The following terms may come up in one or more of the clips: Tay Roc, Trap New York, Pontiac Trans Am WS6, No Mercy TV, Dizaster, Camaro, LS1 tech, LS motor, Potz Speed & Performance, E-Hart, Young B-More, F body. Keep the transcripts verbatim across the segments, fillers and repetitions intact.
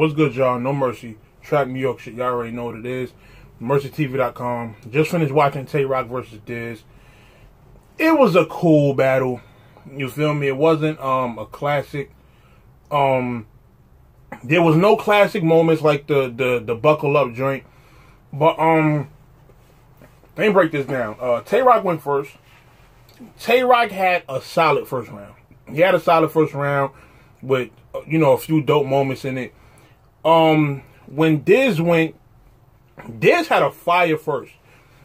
What's good, y'all? No Mercy. Trap New York shit. Y'all already know what it is. Mercy T V dot com. Just finished watching Tay Roc versus Diz. It was a cool battle. You feel me? It wasn't um a classic. Um, there was no classic moments like the the the buckle up joint. But um, let me break this down. Uh, Tay Roc went first. Tay Roc had a solid first round. He had a solid first round with you know a few dope moments in it. Um, when Diz went, Diz had a fire first.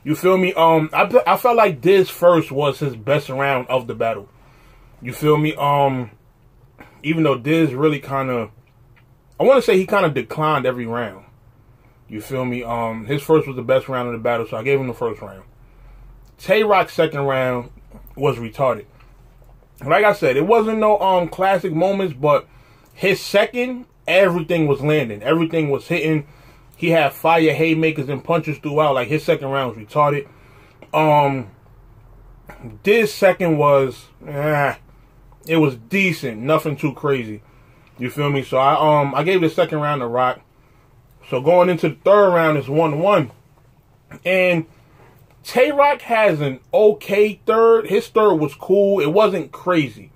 You feel me? Um, I I felt like Diz first was his best round of the battle. You feel me? Um, even though Diz really kind of, I want to say he kind of declined every round. You feel me? Um, his first was the best round of the battle, so I gave him the first round. Tay Roc's second round was retarded. Like I said, it wasn't no um classic moments, but his second, everything was landing. Everything was hitting. He had fire haymakers and punches throughout. Like, his second round was retarded. Um, Diz second was, eh, it was decent. Nothing too crazy. You feel me? So, I um I gave the second round to Roc. So, going into the third round, it's one one. And Tay Roc has an okay third. His third was cool. It wasn't crazy.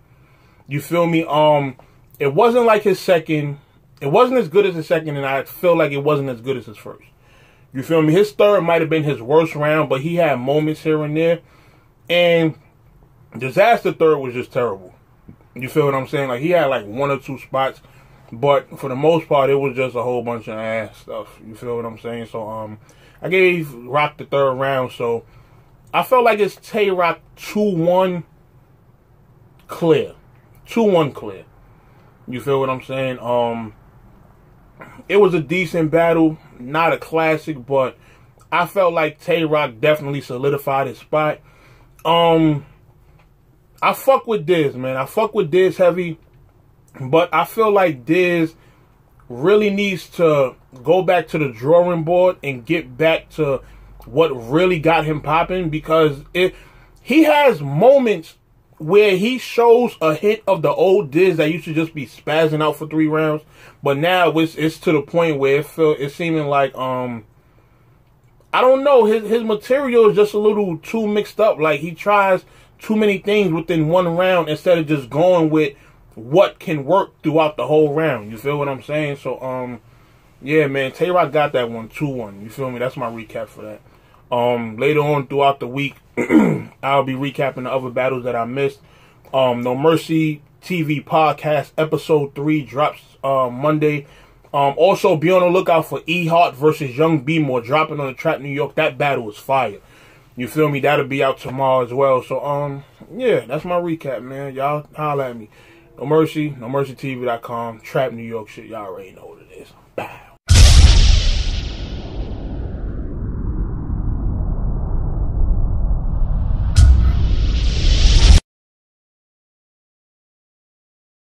You feel me? Um, it wasn't like his second. It wasn't as good as his second, and I feel like it wasn't as good as his first. You feel me? His third might have been his worst round, but he had moments here and there. And Dizaster third was just terrible. You feel what I'm saying? Like, he had like one or two spots, but for the most part, it was just a whole bunch of ass stuff. You feel what I'm saying? So, um, I gave Roc the third round, so I felt like it's Tay Roc two one clear. two one clear. You feel what I'm saying? Um... It was a decent battle, not a classic, but I felt like Tay Roc definitely solidified his spot. Um, I fuck with Diz, man. I fuck with Diz heavy, but I feel like Diz really needs to go back to the drawing board and get back to what really got him popping, because it, he has moments where he shows a hit of the old Diz that used to just be spazzing out for three rounds, but now it's it's to the point where it feel, it's seeming like um I don't know, his his material is just a little too mixed up. Like, he tries too many things within one round instead of just going with what can work throughout the whole round. You feel what I'm saying? So um yeah, man, Tay Roc got that one two one. You feel me? That's my recap for that. Um, later on throughout the week, I'll be recapping the other battles that I missed. Um, No Mercy T V podcast episode three drops uh, Monday. Um, also be on the lookout for E-Hart versus Young B-More dropping on the Trap New York. That battle was fire. You feel me? That'll be out tomorrow as well. So um, yeah, that's my recap, man. Y'all holla at me. No Mercy, No Mercy T V dot com, Trap New York shit. Y'all already know what it is. Bye.